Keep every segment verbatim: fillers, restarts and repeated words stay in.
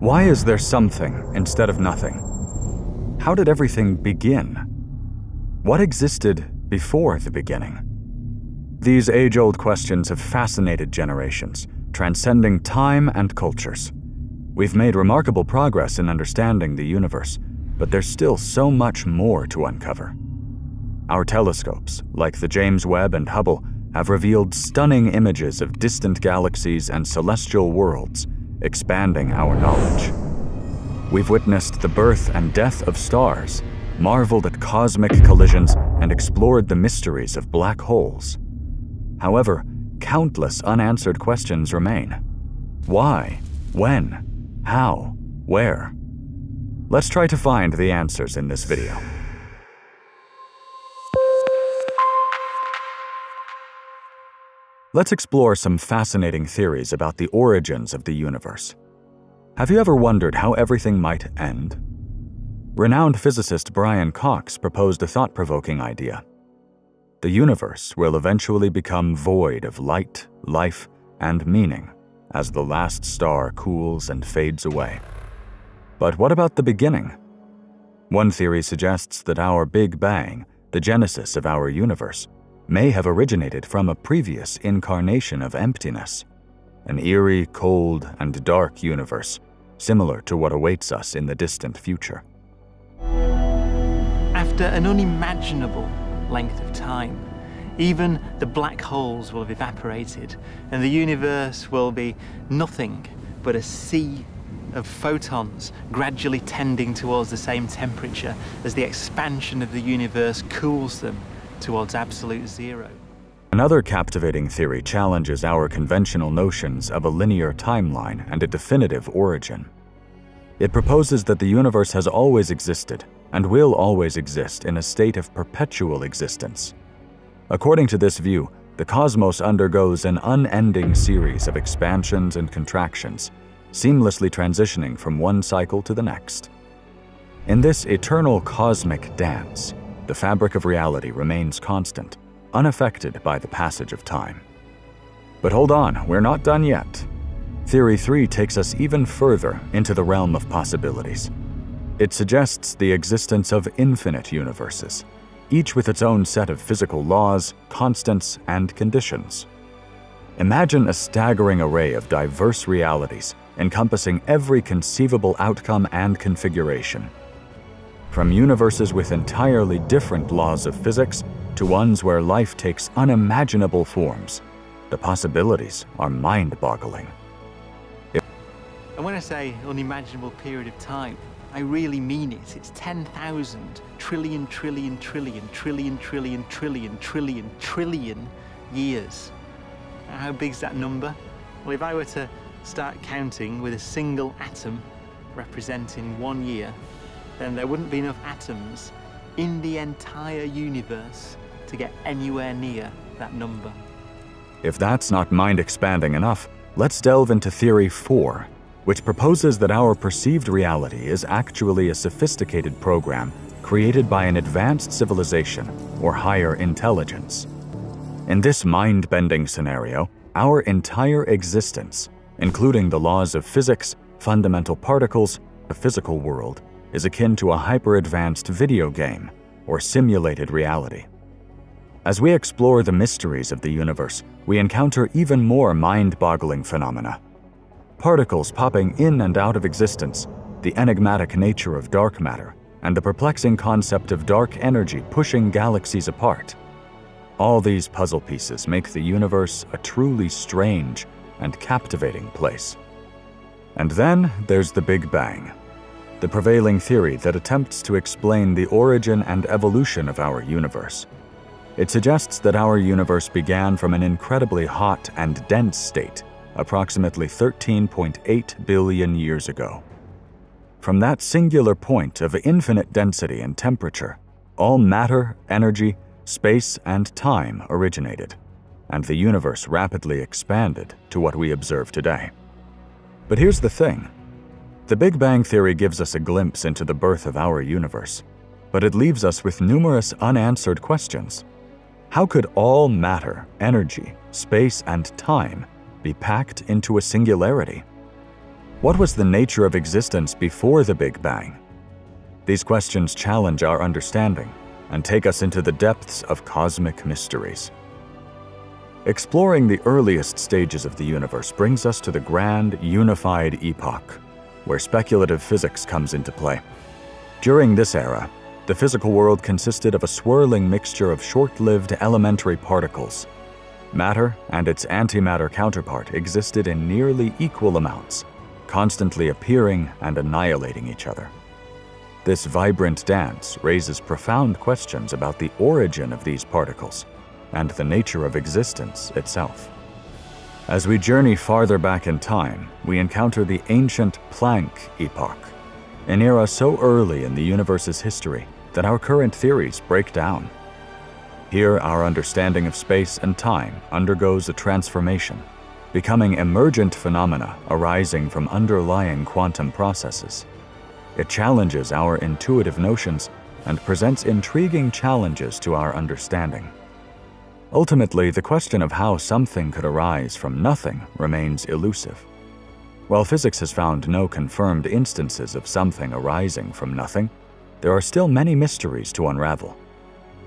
Why is there something instead of nothing? How did everything begin? What existed before the beginning? These age-old questions have fascinated generations, transcending time and cultures. We've made remarkable progress in understanding the universe, but there's still so much more to uncover. Our telescopes, like the James Webb and Hubble, have revealed stunning images of distant galaxies and celestial worlds, expanding our knowledge. We've witnessed the birth and death of stars, marveled at cosmic collisions, and explored the mysteries of black holes. However, countless unanswered questions remain. Why? When? How? Where? Let's try to find the answers in this video. Let's explore some fascinating theories about the origins of the universe. Have you ever wondered how everything might end? Renowned physicist Brian Cox proposed a thought-provoking idea. The universe will eventually become void of light, life, and meaning as the last star cools and fades away. But what about the beginning? One theory suggests that our Big Bang, the genesis of our universe, may have originated from a previous incarnation of emptiness, an eerie, cold, and dark universe, similar to what awaits us in the distant future. After an unimaginable length of time, even the black holes will have evaporated, and the universe will be nothing but a sea of photons gradually tending towards the same temperature as the expansion of the universe cools them towards absolute zero. Another captivating theory challenges our conventional notions of a linear timeline and a definitive origin. It proposes that the universe has always existed and will always exist in a state of perpetual existence. According to this view, the cosmos undergoes an unending series of expansions and contractions, seamlessly transitioning from one cycle to the next. In this eternal cosmic dance, the fabric of reality remains constant, unaffected by the passage of time. But hold on, we're not done yet. Theory three takes us even further into the realm of possibilities. It suggests the existence of infinite universes, each with its own set of physical laws, constants, and conditions. Imagine a staggering array of diverse realities encompassing every conceivable outcome and configuration. From universes with entirely different laws of physics to ones where life takes unimaginable forms, the possibilities are mind-boggling. And when I say unimaginable period of time, I really mean it. It's ten thousand trillion, trillion, trillion, trillion, trillion, trillion, trillion, trillion years. How big's that number? Well, if I were to start counting with a single atom representing one year, then there wouldn't be enough atoms in the entire universe to get anywhere near that number. If that's not mind-expanding enough, let's delve into Theory four, which proposes that our perceived reality is actually a sophisticated program created by an advanced civilization or higher intelligence. In this mind-bending scenario, our entire existence, including the laws of physics, fundamental particles, the physical world, is akin to a hyper-advanced video game or simulated reality. As we explore the mysteries of the universe, we encounter even more mind-boggling phenomena. Particles popping in and out of existence, the enigmatic nature of dark matter, and the perplexing concept of dark energy pushing galaxies apart. All these puzzle pieces make the universe a truly strange and captivating place. And then there's the Big Bang, the prevailing theory that attempts to explain the origin and evolution of our universe. It suggests that our universe began from an incredibly hot and dense state, approximately thirteen point eight billion years ago. From that singular point of infinite density and temperature, all matter, energy, space, and time originated, and the universe rapidly expanded to what we observe today. But here's the thing. The Big Bang Theory gives us a glimpse into the birth of our universe, but it leaves us with numerous unanswered questions. How could all matter, energy, space, and time be packed into a singularity? What was the nature of existence before the Big Bang? These questions challenge our understanding and take us into the depths of cosmic mysteries. Exploring the earliest stages of the universe brings us to the grand, unified epoch, where speculative physics comes into play. During this era, the physical world consisted of a swirling mixture of short-lived elementary particles. Matter and its antimatter counterpart existed in nearly equal amounts, constantly appearing and annihilating each other. This vibrant dance raises profound questions about the origin of these particles and the nature of existence itself. As we journey farther back in time, we encounter the ancient Planck epoch, an era so early in the universe's history that our current theories break down. Here, our understanding of space and time undergoes a transformation, becoming emergent phenomena arising from underlying quantum processes. It challenges our intuitive notions and presents intriguing challenges to our understanding. Ultimately, the question of how something could arise from nothing remains elusive. While physics has found no confirmed instances of something arising from nothing, there are still many mysteries to unravel.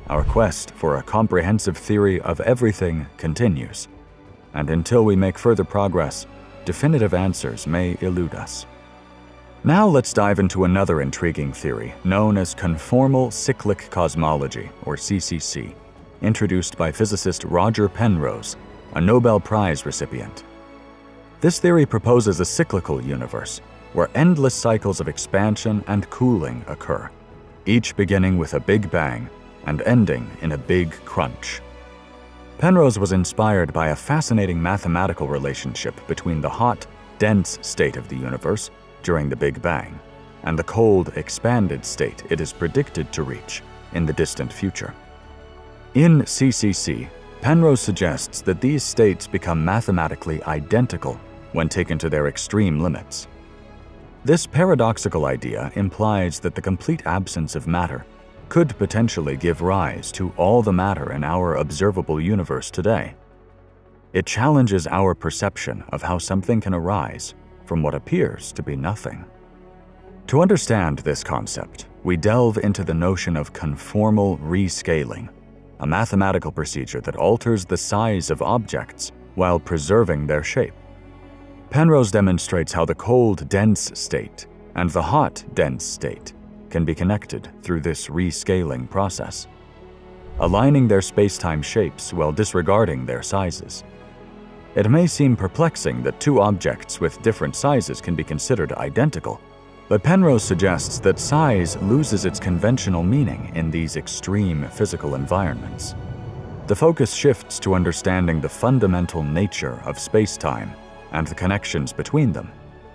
Our quest for a comprehensive theory of everything continues, and until we make further progress, definitive answers may elude us. Now let's dive into another intriguing theory known as Conformal Cyclic Cosmology, or C C C. Introduced by physicist Roger Penrose, a Nobel Prize recipient. This theory proposes a cyclical universe where endless cycles of expansion and cooling occur, each beginning with a Big Bang and ending in a Big Crunch. Penrose was inspired by a fascinating mathematical relationship between the hot, dense state of the universe during the Big Bang and the cold, expanded state it is predicted to reach in the distant future. In C C C, Penrose suggests that these states become mathematically identical when taken to their extreme limits. This paradoxical idea implies that the complete absence of matter could potentially give rise to all the matter in our observable universe today. It challenges our perception of how something can arise from what appears to be nothing. To understand this concept, we delve into the notion of conformal rescaling, a mathematical procedure that alters the size of objects while preserving their shape. Penrose demonstrates how the cold, dense state and the hot, dense state can be connected through this rescaling process, aligning their space-time shapes while disregarding their sizes. It may seem perplexing that two objects with different sizes can be considered identical, but Penrose suggests that size loses its conventional meaning in these extreme physical environments. The focus shifts to understanding the fundamental nature of space-time and the connections between them,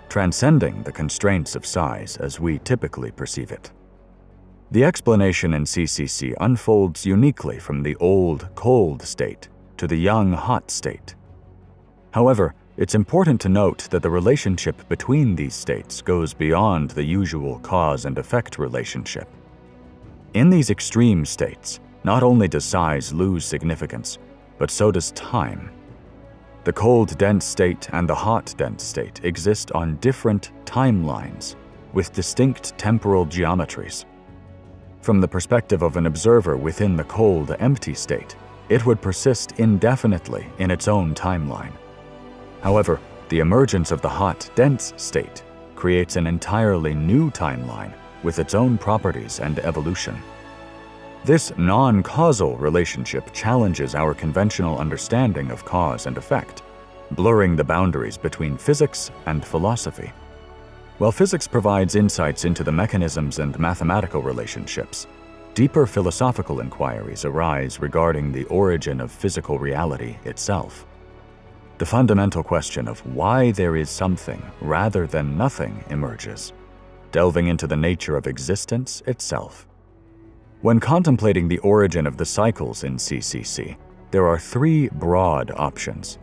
transcending the constraints of size as we typically perceive it. The explanation in C C C unfolds uniquely from the old, cold state to the young, hot state. However, it's important to note that the relationship between these states goes beyond the usual cause and effect relationship. In these extreme states, not only does size lose significance, but so does time. The cold dense state and the hot dense state exist on different timelines with distinct temporal geometries. From the perspective of an observer within the cold, empty state, it would persist indefinitely in its own timeline. However, the emergence of the hot, dense state creates an entirely new timeline with its own properties and evolution. This non-causal relationship challenges our conventional understanding of cause and effect, blurring the boundaries between physics and philosophy. While physics provides insights into the mechanisms and mathematical relationships, deeper philosophical inquiries arise regarding the origin of physical reality itself. The fundamental question of why there is something rather than nothing emerges, delving into the nature of existence itself. When contemplating the origin of the cycles in C C C, there are three broad options.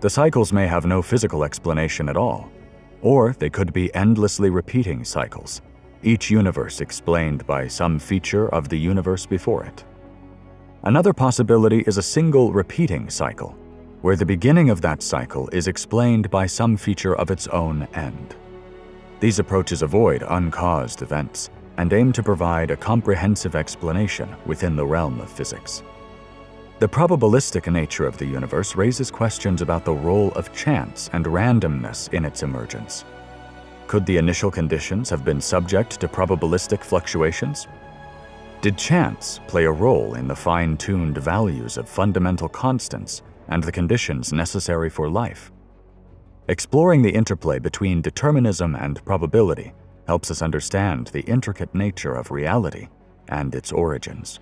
The cycles may have no physical explanation at all, or they could be endlessly repeating cycles, each universe explained by some feature of the universe before it. Another possibility is a single repeating cycle, where the beginning of that cycle is explained by some feature of its own end. These approaches avoid uncaused events and aim to provide a comprehensive explanation within the realm of physics. The probabilistic nature of the universe raises questions about the role of chance and randomness in its emergence. Could the initial conditions have been subject to probabilistic fluctuations? Did chance play a role in the fine-tuned values of fundamental constants and the conditions necessary for life? Exploring the interplay between determinism and probability helps us understand the intricate nature of reality and its origins.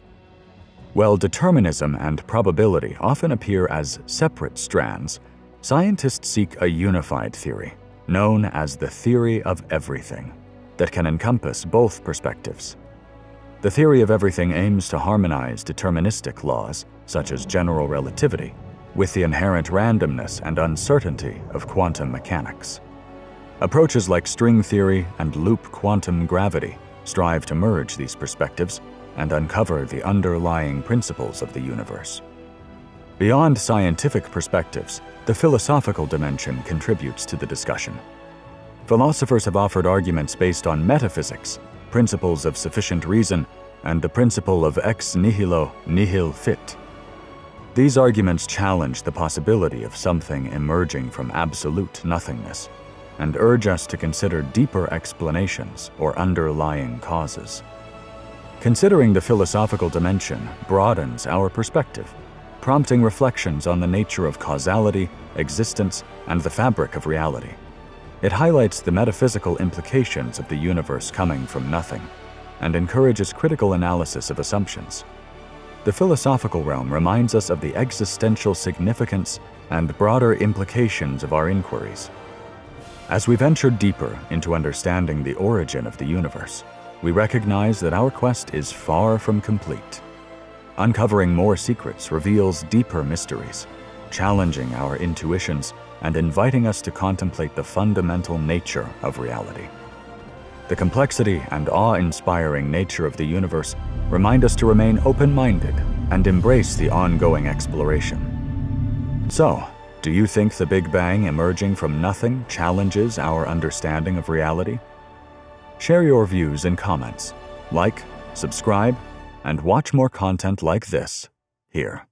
While determinism and probability often appear as separate strands, scientists seek a unified theory, known as the theory of everything, that can encompass both perspectives. The theory of everything aims to harmonize deterministic laws, such as general relativity, with the inherent randomness and uncertainty of quantum mechanics. Approaches like string theory and loop quantum gravity strive to merge these perspectives and uncover the underlying principles of the universe. Beyond scientific perspectives, the philosophical dimension contributes to the discussion. Philosophers have offered arguments based on metaphysics, principles of sufficient reason, and the principle of ex nihilo nihil fit. These arguments challenge the possibility of something emerging from absolute nothingness and urge us to consider deeper explanations or underlying causes. Considering the philosophical dimension broadens our perspective, prompting reflections on the nature of causality, existence, and the fabric of reality. It highlights the metaphysical implications of the universe coming from nothing and encourages critical analysis of assumptions. The philosophical realm reminds us of the existential significance and broader implications of our inquiries. As we venture deeper into understanding the origin of the universe, we recognize that our quest is far from complete. Uncovering more secrets reveals deeper mysteries, challenging our intuitions and inviting us to contemplate the fundamental nature of reality. The complexity and awe-inspiring nature of the universe remind us to remain open-minded and embrace the ongoing exploration. So, do you think the Big Bang emerging from nothing challenges our understanding of reality? Share your views in comments, like, subscribe, and watch more content like this here.